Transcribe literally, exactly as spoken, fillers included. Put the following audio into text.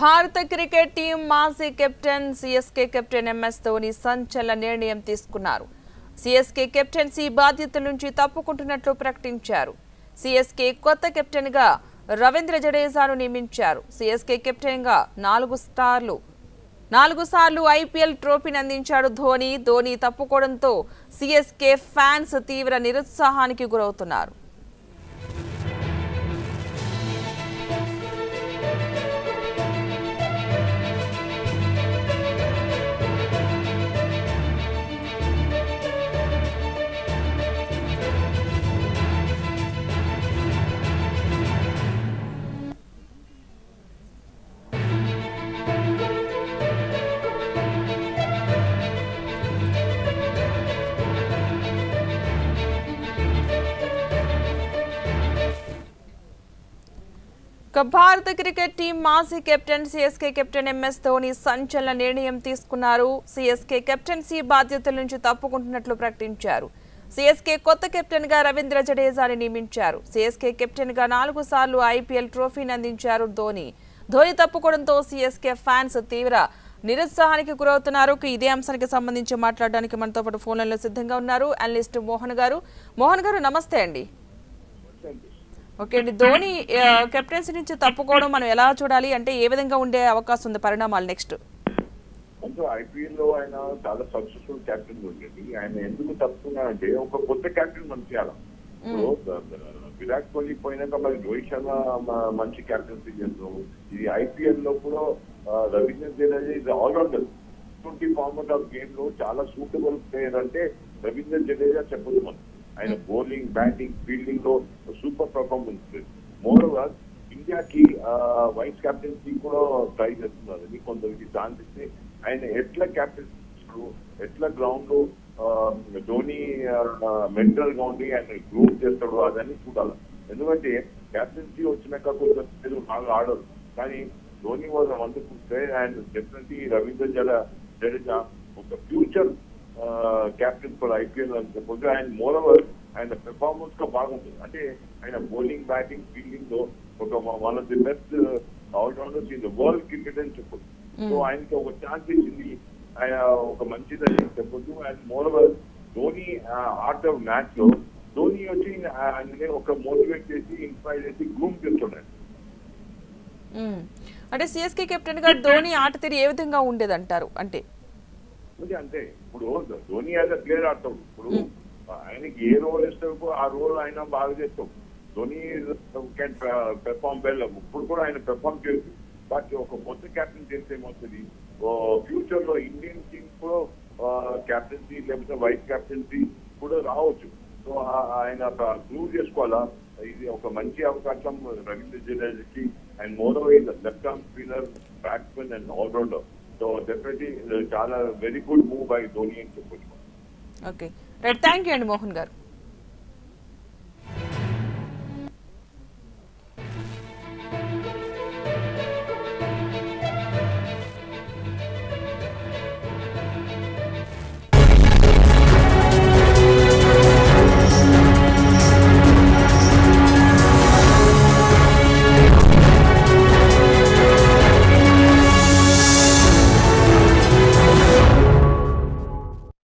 భారత cricket team మాజీ captain CSK captain MS Dhoni సంచలన నిర్ణయం తీసుకున్నారు. సిఎస్కే కెప్టెన్సీ బాధ్యతల నుంచి తప్పుకుంటున్నట్లు ప్రకటించారు. సిఎస్కే కొత్త కెప్టెన్ గా రవీంద్ర జడేజాను నియమించారు. సిఎస్కే కెప్టెన్ గా నాలుగు స్టార్లు నాలుగు సార్లు ఐపీఎల్ ట్రోఫీని అందించాడు ధోని. ధోని తప్పుకోవడంతో సిఎస్కే ఫ్యాన్స్ తీవ్ర నిరుత్సాహానికి గురవుతున్నారు. భారత క్రికెట్ టీం మాజీ captain CSK captain MS Dhoni సంచలన నిర్ణయం తీసుకున్నారు. సిఎస్కే కెప్టెన్సీ బాధ్యతల నుంచి తప్పుకుంటున్నట్లు ప్రకటించారు. సిఎస్కే కొత్త కెప్టెన్ గా రవీంద్ర జడేజాని నియమించారు. సిఎస్కే కెప్టెన్ గా నాలుగు సార్లు ఐపీఎల్ ట్రోఫీని అందించారు ధోని. ధోని తప్పుకోవడంతో సిఎస్కే ఫ్యాన్స్ తీవ్ర నిరుత్సాహానికి గురవుతున్నారు. ఇదే అంశానికి సంబంధించి మాట్లాడడానికి మనతో పాటు ఫోన్లలో సిద్ధంగా ఉన్నారు అనలిస్ట్ మోహన్ గారు. మోహన్ గారు, నమస్తే అండి. ఓకే అండి, ధోని కెప్టెన్సీ నుంచి తప్పుకోవడం మనం ఎలా చూడాలి? అంటే ఏ విధంగా ఉండే అవకాశం ఉంది పరిణామాలు నెక్స్ట్? ఐపీఎల్ లో ఆయన చాలా సక్సెస్ఫుల్ కెప్టెన్ ఉండేది. ఆయన ఎందుకు తప్పుకున్నారంటే ఒక కొత్త కెప్టెన్ పంపించాలి. విరాట్ కోహ్లీ పోయినాక మరి రోహిత్ శర్మ మంచి కెప్టెన్సీ చేస్తాం. ఇది ఐపీఎల్ లో కూడా రవీంద్ర జడేజా ఇది allrounder twenty format of game లో చాలా సూటబుల్ ప్లేయర్ అంటే రవీంద్ర జడేజా చెప్పదు మనం. ఆయన బౌలింగ్, బ్యాటింగ్, ఫీల్డింగ్ లో సూపర్ పర్ఫార్మెన్స్. మోర్ ఓవర్ ఇండియాకి వైస్ కెప్టెన్సీ కూడా ట్రై చేస్తున్నారు కొందరికి. దానిస్తే ఆయన ఎట్లా కెప్టెన్ ఎట్లా గ్రౌండ్ లో ధోని మెంటల్ గా ఉండి ఆయన గ్రూప్ చేస్తాడు అదని చూడాలి. ఎందుకంటే కెప్టెన్సీ వచ్చినాక కొంచెం పేరు బాగా ఆడరు, కానీ ధోని వాళ్ళు అందుకుంటే ఆయన డెఫినెట్లీ రవీంద్ర జడ జడేజా ఒక ఫ్యూచర్ కెప్టెన్ ఫర్ ఐపీఎల్ అని చెప్పి ఆయన మోర్ ఓవర్ ఆయన పెర్ఫార్మెన్స్ గా బాగుంటుంది. అంటే ఆయన బౌలింగ్, బ్యాటింగ్, ఫీల్డింగ్ లో ఒక one of the best allrounders in the world cricket అని చెప్పొచ్చు. సో ఆయనకి ఒక ఛాన్స్ ఇచ్చింది, ఆయన ఒక మంచిదని చెప్పొచ్చు. And moreover Dhoni art of match లో ధోని వచ్చి ఆయననే ఒక మోటివేట్ చేసి ఇన్స్పైర్ చేసి గ్రూమ్ చేస్తున్నాడు. అంటే సిఎస్కే కెప్టెన్ గా ధోని ఆట తీరు ఏ విధంగా ఉండేది అంటారు? అంటే అంటే ఇప్పుడు ధోని యాజ్ అ ప్లేయర్ ఆడతాడు. ఇప్పుడు ఆయనకి ఏ రోల్ ఇస్తాడు ఆ రోల్ ఆయన బాగా చేస్తాడు. Dhoni can perform well. ఇప్పుడు కూడా ఆయన పెర్ఫార్మ్ చేయొచ్చు, బట్ ఒక కొత్త కెప్టెన్ చేస్తే ఏమవుతుంది ఫ్యూచర్ లో ఇండియన్ టీమ్ కూడా కెప్టెన్సీ లేకపోతే వైస్ కెప్టెన్సీ కూడా రావచ్చు. సో ఆయన ప్రూవ్ చేసుకోవాలా. ఇది ఒక మంచి అవకాశం రవీంద్ర జడేజాకి. And moreover is left arm spinner, batsmen and allrounder. So definitely చాలా very good move by Dhoni అని చెప్పొచ్చు. ఓకే రైట్, థ్యాంక్ యూ అండి మోహన్ గారు.